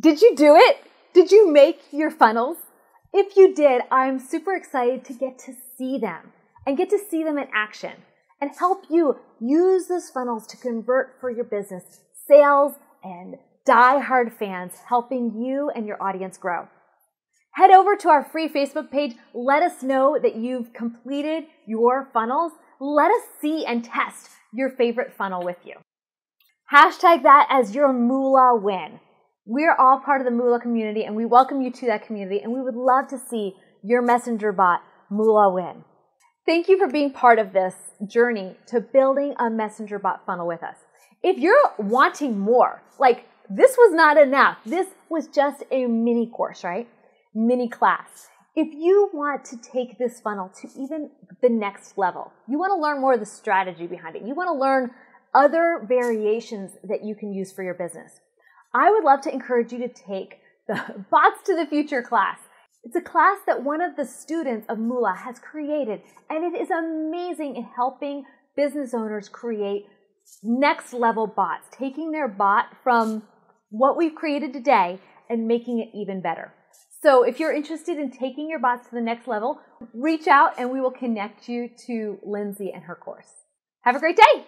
Did you do it? Did you make your funnels? If you did, I'm super excited to get to see them and get to see them in action and help you use those funnels to convert for your business, sales, and die-hard fans, helping you and your audience grow. Head over to our free Facebook page. Let us know that you've completed your funnels. Let us see and test your favorite funnel with you. Hashtag that as your Moolah win. We're all part of the Moolah community, and we welcome you to that community, and we would love to see your Messenger bot Moolah win. Thank you for being part of this journey to building a Messenger bot funnel with us. If you're wanting more, like this was not enough, this was just a mini course, right? Mini class. If you want to take this funnel to even the next level, you want to learn more of the strategy behind it, you want to learn other variations that you can use for your business, I would love to encourage you to take the Bots to the Future class. It's a class that one of the students of Moolah has created, and it is amazing in helping business owners create next level bots, taking their bot from what we've created today and making it even better. So if you're interested in taking your bots to the next level, reach out and we will connect you to Lindsay and her course. Have a great day.